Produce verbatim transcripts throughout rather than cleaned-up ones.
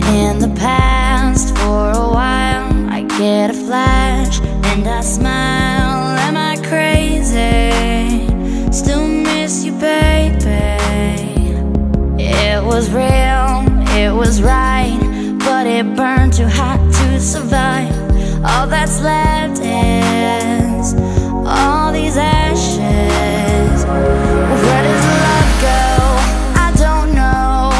been in the past for a while. I get a flash and I smile. Am I crazy? Still miss you, baby. It was real, it was right, but it burned too hot to survive. All that's left is all these ashes. Where does love go? I don't know.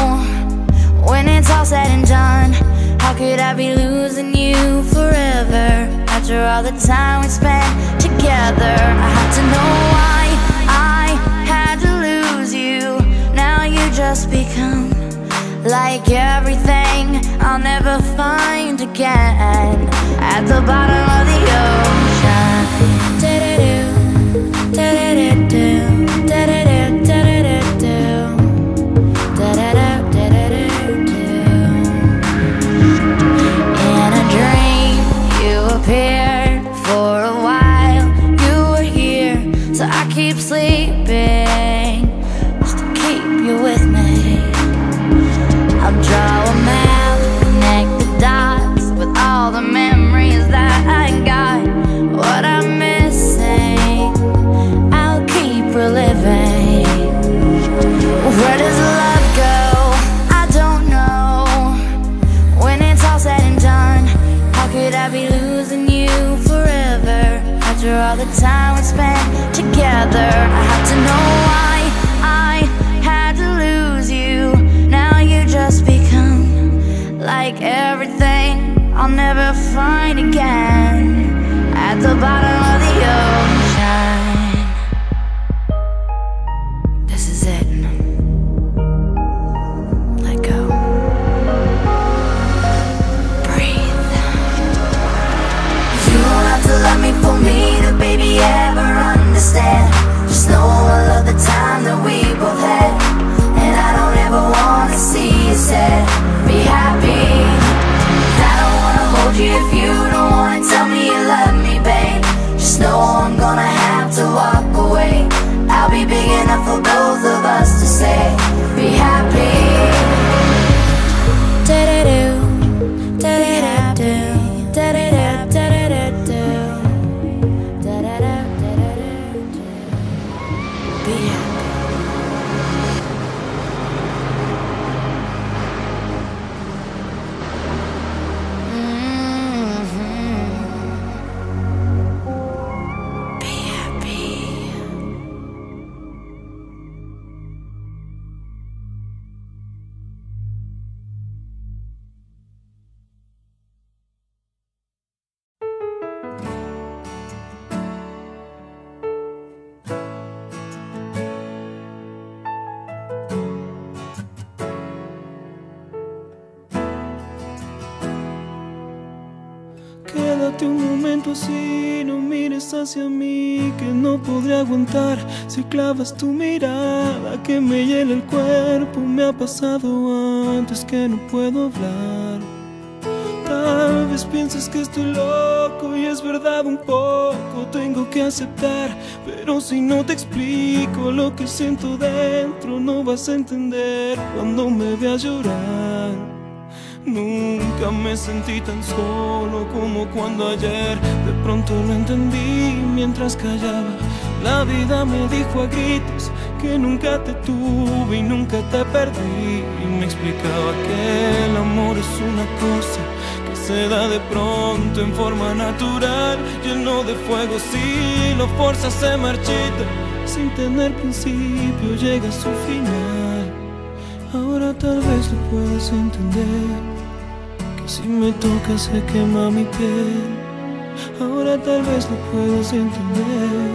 When it's all said and done, how could I be losing you forever? After all the time we spent together, I had to know why I had to lose you. Now you just become like everything I'll never find again at the bottom of the ocean. Do-do-do, do-do-do-do, do-do-do, do-do-do-do, do-do-do-do-do. In a dream, you appeared for a while. You were here, so I keep sleeping just to keep you with me. I'll draw a map, connect the dots with all the memories that I got. What I'm missing, I'll keep reliving. Where does love go? I don't know. When it's all said and done, how could I be losing you forever? After all the time we spent together, I have to know why I had to lose you. Just become like everything I'll never find again at the bottom of the ocean. This is it. Let go. Breathe. You don't have to love me for me to baby ever understand. Just know I love the time that we both had. Never wanna see you sad, be happy. I don't wanna hold you if you don't wanna tell me you love me, babe. Just know I'm gonna have to walk away. I'll be big enough for both of us to say, be happy. Da-da-do, da-da-da-do, da-da-da-da-da-do, da-da-da-da-da-do. Be happy. Si no mires hacia mí, que no podré aguantar si clavas tu mirada que me hiela el cuerpo. Me ha pasado antes que no puedo hablar. Tal vez pienses que estoy loco y es verdad un poco. Tengo que aceptar, pero si no te explico lo que siento dentro, no vas a entender cuando me veas llorar. Nunca me sentí tan solo como cuando ayer de pronto lo entendí mientras callaba. La vida me dijo a gritos que nunca te tuve y nunca te perdí. Y me explicaba que el amor es una cosa que se da de pronto en forma natural, lleno de fuego si lo fuerzas se marchita. Sin tener principio llega a su final. Ahora tal vez lo puedas entender. Si me tocas se quema mi piel. Ahora tal vez lo puedas entender.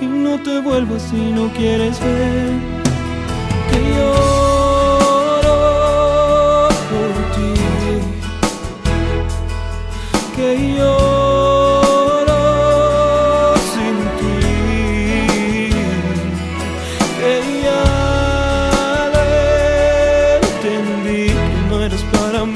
Y no te vuelvas si no quieres ver que lloro por ti, que lloro sin ti, que ya lo entendí que no eres para mí.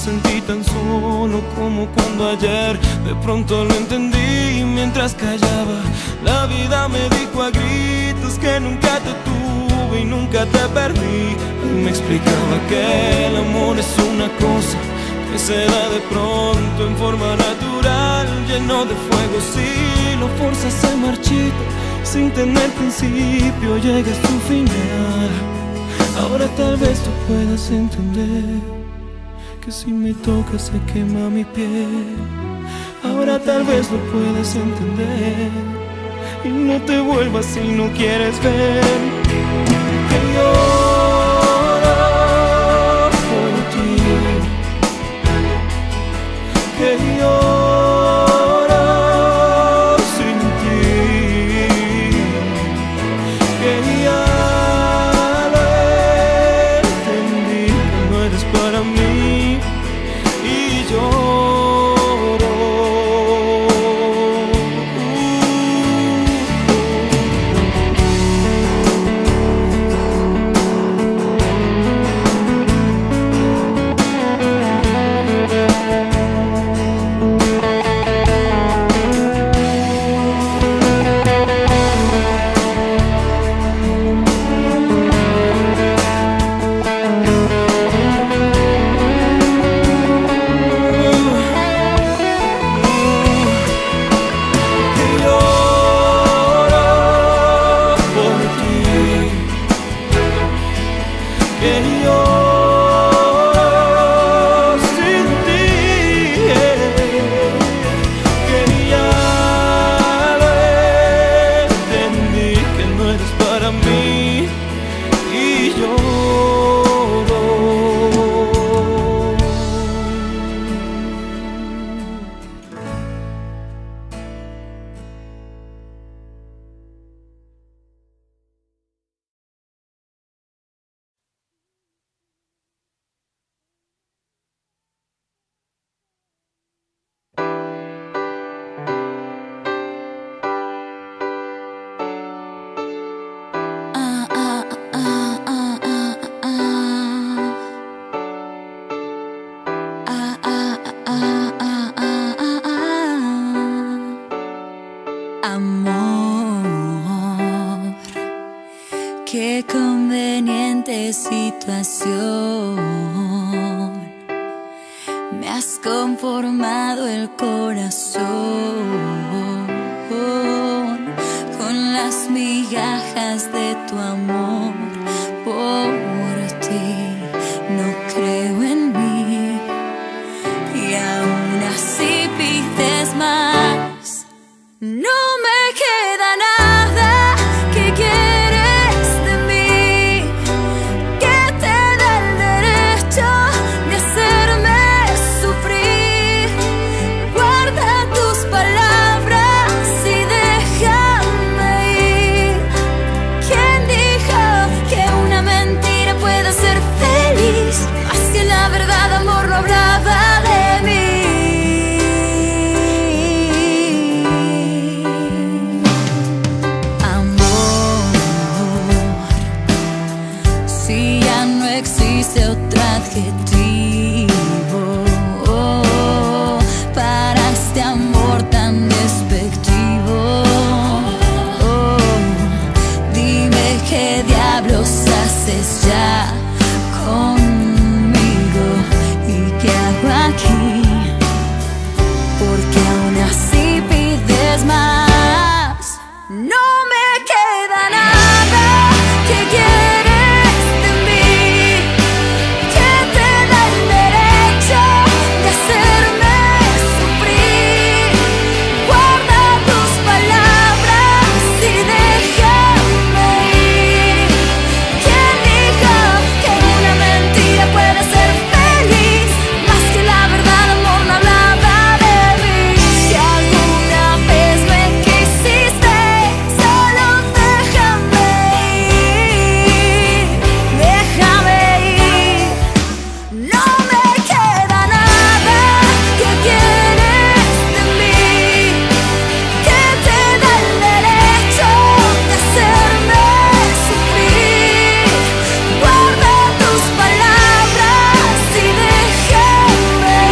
sentí tan solo como cuando ayer de pronto lo entendí mientras callaba. La vida me dijo a gritos que nunca te tuve y nunca te perdí. Y me explicaba que el amor es una cosa que se da de pronto en forma natural, lleno de fuego, si lo fuerzas se marchita, sin tener principio llega a su final. Ahora tal vez tú puedas entender que si me tocas se quema mi piel. Ahora tal vez lo puedas entender y no te vuelvas si no quieres ver que yo que lloro sin ti, que ya lo entendí, no eres para mí y lloro. Uh. ¿Qué diablos haces ya con